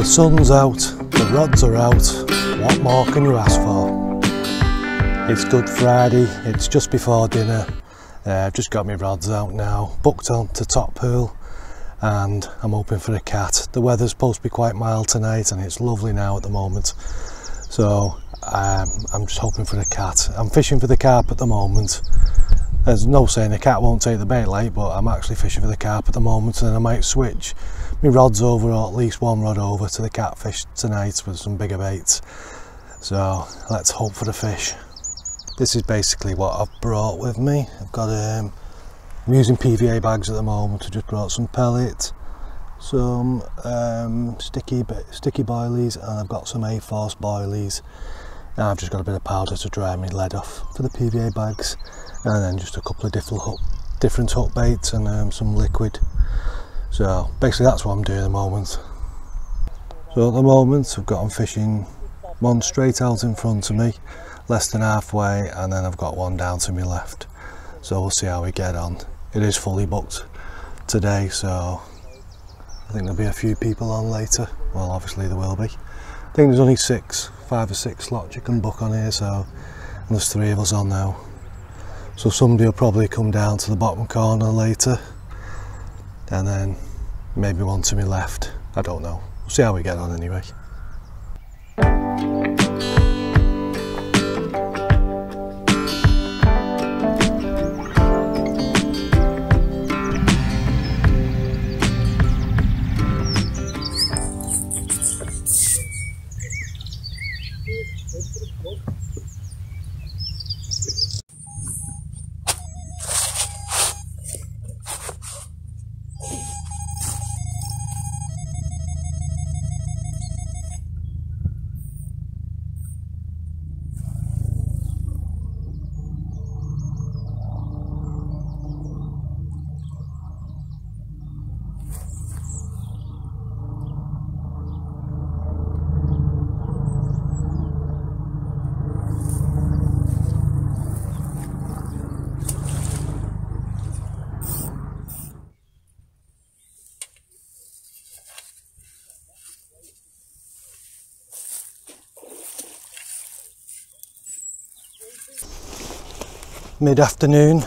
The sun's out, the rods are out, what more can you ask for? It's Good Friday, it's just before dinner. I've just got my rods out now, booked on to Top Pool, and I'm hoping for a cat. The weather's supposed to be quite mild tonight and it's lovely now at the moment. So I'm just hoping for a cat. I'm fishing for the carp at the moment. There's no saying the cat won't take the bait late, but I'm actually fishing for the carp at the moment, and I might switch my rods over, or at least one rod over, to the catfish tonight with some bigger baits. So let's hope for the fish. This is basically what I've brought with me. I'm using PVA bags at the moment. I just brought some pellets, some sticky boilies, and I've got some A-force boilies. Now I've just got a bit of powder to dry my lead off for the PVA bags, and then just a couple of different hook baits and some liquid. So basically that's what I'm doing at the moment. So at the moment I've got, I'm fishing one straight out in front of me, less than halfway, and then I've got one down to my left. So we'll see how we get on. It is fully booked today, so I think there'll be a few people on later. Well, obviously there will be. I think there's only five or six slots you can book on here, so, and there's three of us on now. So somebody will probably come down to the bottom corner later, and then maybe one to my left. I don't know. We'll see how we get on anyway. Mid-afternoon,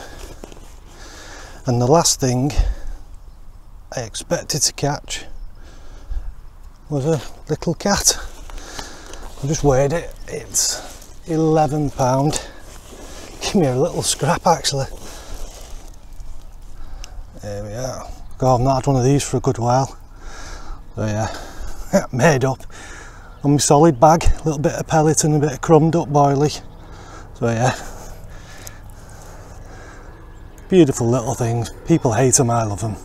and the last thing I expected to catch was a little cat. I just weighed it, it's 11 pound. Give me a little scrap actually. There we are. God, I've not had one of these for a good while. So yeah, made up on my solid bag, a little bit of pellet and a bit of crumbed up boilie. So yeah. Beautiful little things. People hate them, I love them.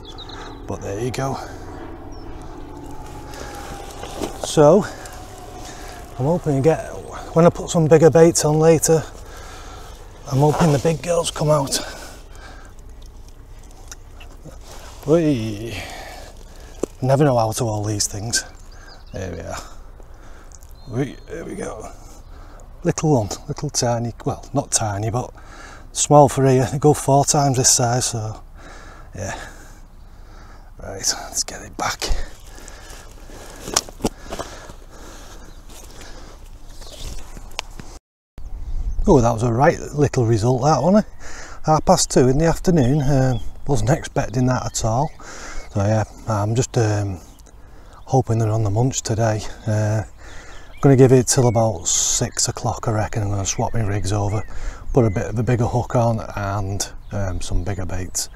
But there you go. So, I'm hoping to get, when I put some bigger baits on later, I'm hoping the big girls come out. Whee! Never know how to hold these things. There we are. There we go. Little one, little tiny, well, not tiny, but small for here. They go 4 times this size, so yeah. Right, let's get it back. Oh, that was a right little result, that, wasn't it? 2:30 in the afternoon. Wasn't expecting that at all. So yeah, I'm just hoping they're on the munch today. I'm going to give it till about 6 o'clock, I reckon. I'm going to swap my rigs over, put a bit of a bigger hook on, and some bigger baits,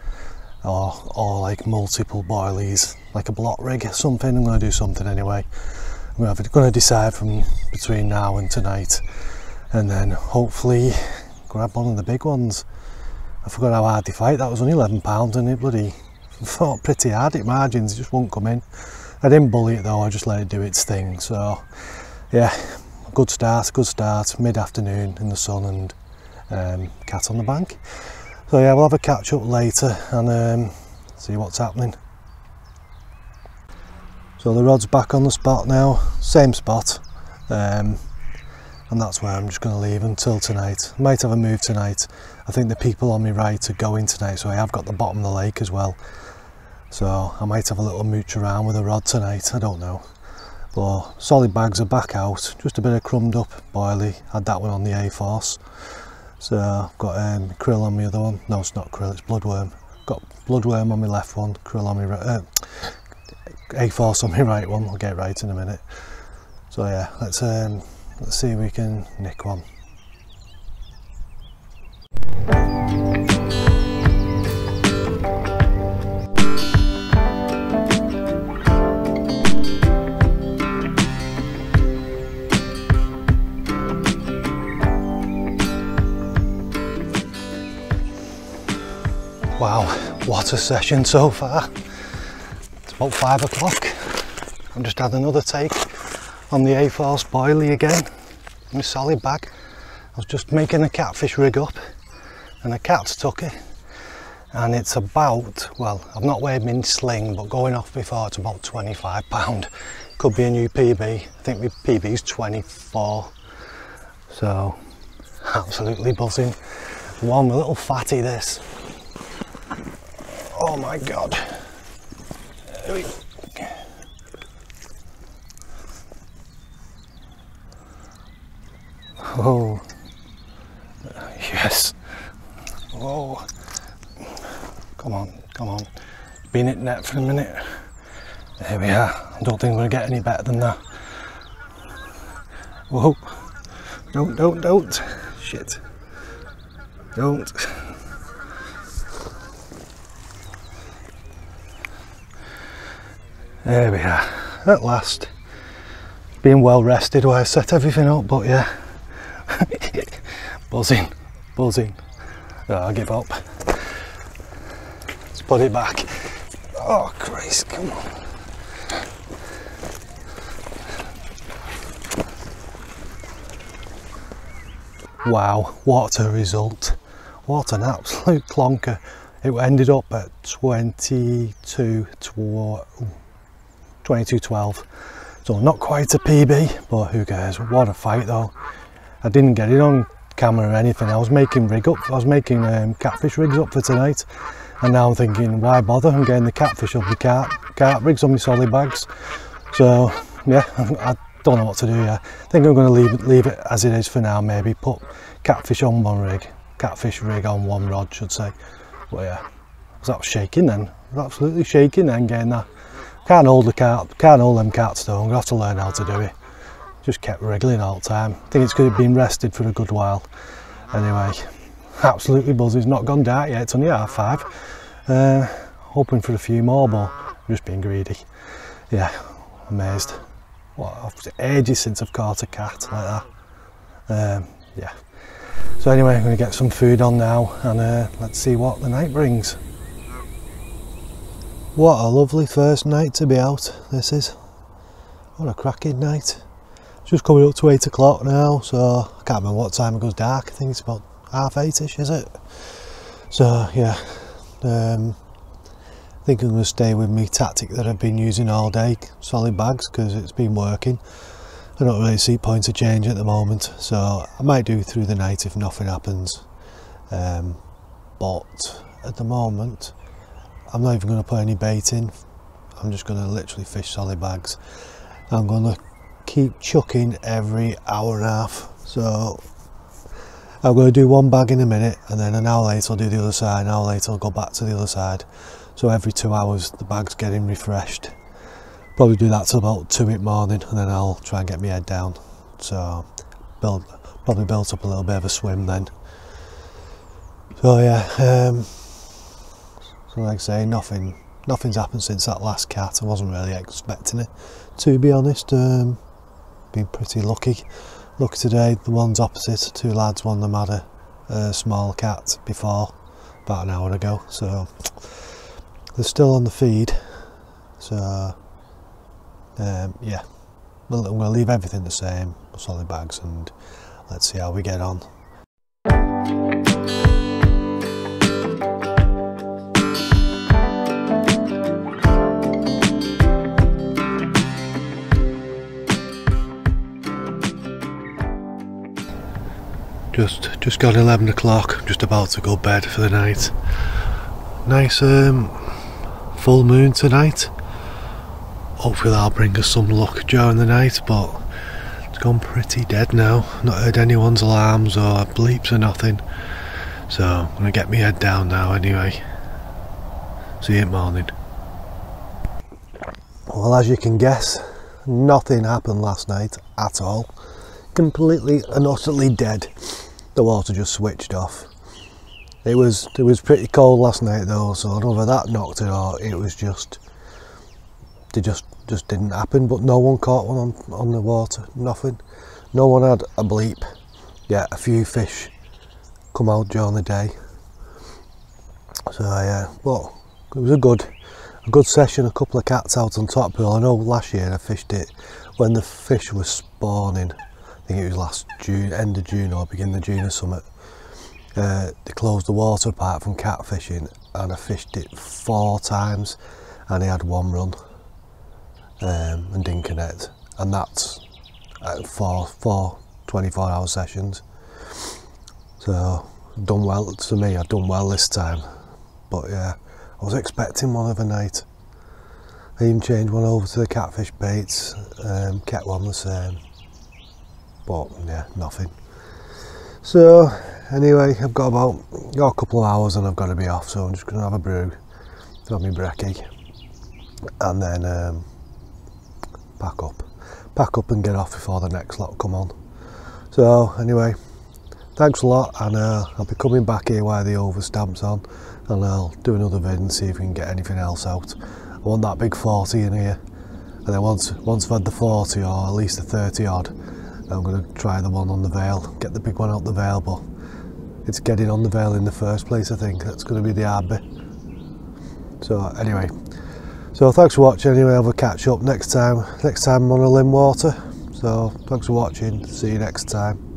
or like multiple boilies, like a block rig or something. I'm going to do something anyway. I'm going to decide from between now and tonight, and then hopefully grab one of the big ones. I forgot how hard they fight. That was only 11 pounds, and it bloody fought pretty hard at margins. It just won't come in. I didn't bully it though, I just let it do its thing. So yeah, good start, mid-afternoon in the sun, and cat on the bank. So yeah, we'll have a catch up later and see what's happening. So the rod's back on the spot now, same spot, and that's where I'm just going to leave until tonight. Might have a move tonight. I think the people on my right are going tonight, so I have got the bottom of the lake as well, so I might have a little mooch around with a rod tonight, I don't know. But solid bags are back out, just a bit of crumbed up boilie, had that one on the A-force. So I've got krill on my other one, no it's not krill, it's bloodworm. Got bloodworm on my left one, krill on my right, A-force on my right one, I'll get right in a minute. So yeah, let's see if we can nick one. Wow, what a session so far. It's about 5 o'clock. I've just had another take on the A-force boilie again, my solid bag. I was just making a catfish rig up and a cat's took it, and it's about, well, I've not weighed my sling, but going off before it's about 25 pound. Could be a new PB. I think my PB is 24, so absolutely buzzing. One little fatty this. Oh my god. Oh, yes. Oh, come on, come on. Been at net for a minute. There we are. I don't think we'll get any better than that. Whoa. Don't. Shit. Don't. There we are, at last. Being well rested while I set everything up, but yeah. buzzing. No, I'll give up. Let's put it back. Oh Christ, come on. Wow, what a result. What an absolute clonker. It ended up at 22.12, so not quite a PB, but who cares? What a fight though. I didn't get it on camera or anything. I was making catfish rigs up for tonight, and now I'm thinking, why bother? I'm getting the catfish up the cart rigs on my solid bags. So yeah, I don't know what to do. Yeah, I think I'm going to leave it as it is for now. Maybe put catfish on one rig, catfish rig on one rod, should say. But yeah, I was shaking then. I was absolutely shaking then getting that. Can't hold the cart, can't hold them carts though. I'm gonna have to learn how to do it. Just kept wriggling all the time. I think it's could have been rested for a good while. Anyway, absolutely buzzing. It's not gone dark yet. It's only 5:30. Hoping for a few more, but just being greedy. Yeah, amazed. What, ages since I've caught a cat like that. Yeah. So anyway, I'm gonna get some food on now, and let's see what the night brings. What a lovely first night to be out, this is. What a cracking night. It's just coming up to 8 o'clock now, so I can't remember what time it goes dark. I think it's about 7:30ish, is it? So yeah, I think I'm going to stay with my tactic that I've been using all day, solid bags, because it's been working. I don't really see point of change at the moment, so I might do through the night if nothing happens. But at the moment, I'm not even going to put any bait in. I'm just going to literally fish solid bags. I'm going to keep chucking every hour and a half. So I'm going to do one bag in a minute, and then an hour later I'll do the other side, an hour later I'll go back to the other side. So every 2 hours the bag's getting refreshed. Probably do that till about 2 in the morning, and then I'll try and get my head down. So probably built up a little bit of a swim then. So yeah, so like I say, nothing's happened since that last cat. I wasn't really expecting it, to be honest. Been pretty lucky. Look today, the one's opposite, two lads, one of them had a small cat before, about an hour ago. So they're still on the feed. So yeah, I'm going to leave everything the same, solid bags, and let's see how we get on. Just got 11 o'clock, I'm just about to go to bed for the night. Nice full moon tonight, Hopefully that'll bring us some luck during the night, but it's gone pretty dead now. Not heard anyone's alarms or bleeps or nothing. So I'm gonna get my head down now anyway. See you in the morning. Well, as you can guess, nothing happened last night at all. Completely and utterly dead. The water just switched off. It was pretty cold last night though, so I don't know whether that knocked it or it was just, they just didn't happen. But no one caught one on the water, nothing. No one had a bleep. Yeah, a few fish come out during the day. So yeah, but it was a good session. A couple of cats out on Top Pool. I know last year I fished it when the fish was spawning. I think it was last June, end of June or beginning of June or something. They closed the water apart from cat fishing, and I fished it 4 times and I had 1 run. And didn't connect, and that's four 24-hour sessions. So done well to me. I've done well this time, but yeah, I was expecting one other night. I even changed one over to the catfish baits, kept one the same, but yeah, nothing. So anyway, I've got a couple of hours and I've got to be off, so I'm just gonna have a brew, have me brekkie, and then pack up and get off before the next lot come on. So anyway, thanks a lot, and I'll be coming back here while the overstamp's on, and I'll do another vid and see if we can get anything else out. I want that big 40 in here, and then once I've had the 40 or at least the 30 odd, I'm going to try the one on the Vale, get the big one out the Vale, but it's getting on the Vale in the first place, I think that's going to be the hard bit. So anyway, so thanks for watching. Anyway, I'll catch up next time I'm on a Lymm water. So thanks for watching, see you next time.